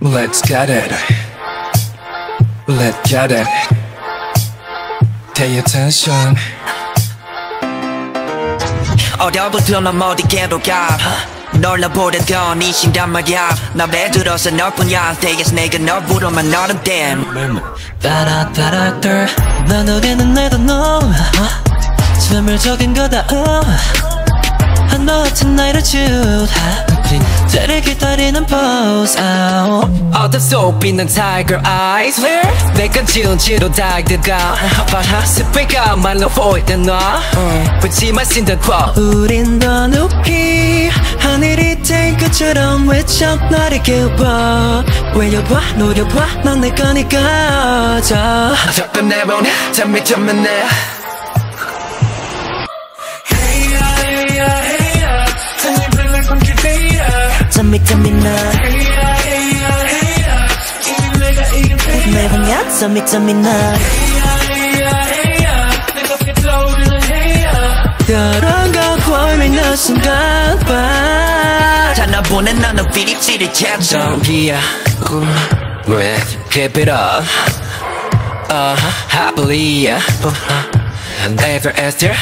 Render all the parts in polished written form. Let's get it. Let's get it. Pay attention. 어려부터 넌 어디게로 가 널 나보려던 이 심단 말야 나 매들어서 너뿐이야 대개서 내가 너부러만 너는 댐 빠라빠라들 나에게는 내가 너 전멸적인 거다 한 너 같은 나이를 줄 때를 기다리는 pose 어둠 속 빛난 tiger eyes 내가 지운 지로 달듯가 바라 스피가 말로 보이던 나 붙지마 신다고 우린 더 높이 하늘이 탱크처럼 외쳐 나를 깨워 외려봐 노려봐 넌 내 거니까 자 잠깐 내보내 잠이 잠만 내 Tell me now 이미 내가 이긴 내가 냐 tell me now 내 곱게 떠오르는 HEYA 그런 거 걸린 너 순간 봐 단나보네 나는 비릿지를 찾아 저기야 꿈 왜 keep it up happily ever after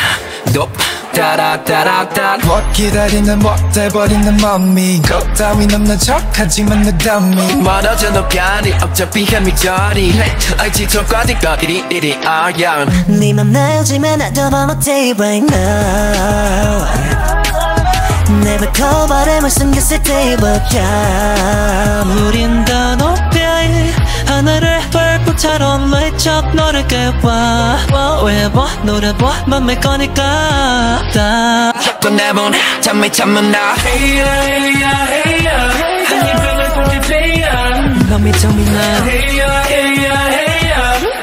nope 따라따라따라 못 기다리는 못해버리는 맘이 것 따윈 없는 척하지만 내 땀이 멀어져 높여리 어차피 햄이저리 알지 손가락거리리 이리 아연 네 맘 나오지만 I don't want to right now 내발 거발음을 숨겼을 때보다 우린 더 높여 하늘을 불꽃처럼 외쳐 너를 깨워 외워 노려봐 맘에 거니까 자꾸 내보내 잠이 잠은 나 HEYA HEYA HEYA 한 입을 보기 PLAYA 맘이 잠이 나 HEYA HEYA HEYA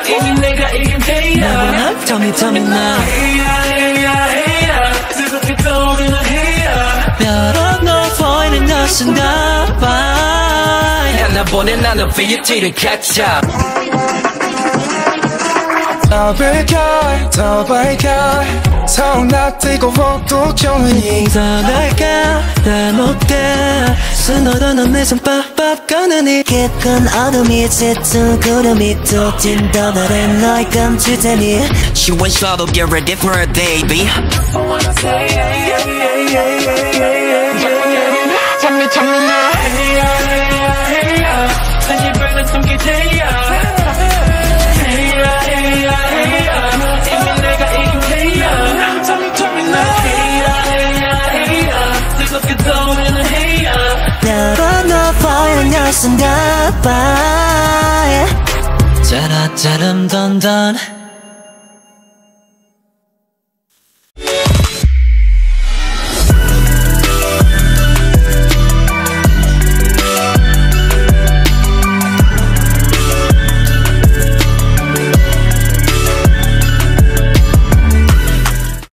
이미 내가 이긴 PLAYA 나보나 잠이 잠은 나 HEYA HEYA HEYA 뜨겁게 떠오르는 HEYA 별은 널 보이는 여신가 봐 나보네 나는 VUT를 catch up 더블 걸 더블 걸 성낙 뜨고 목도 경은이 떠날까 날 못가 스노도 넌 내 손 빡빡 꺼내니 깊은 어둠이 짙은 구름이 또 튄다 나를 너의 감출 테니 She went slow to get ready for a baby I wanna say yeah yeah yeah yeah yeah yeah 잠이 잠이 나 순간 봐 짜라짜름 던던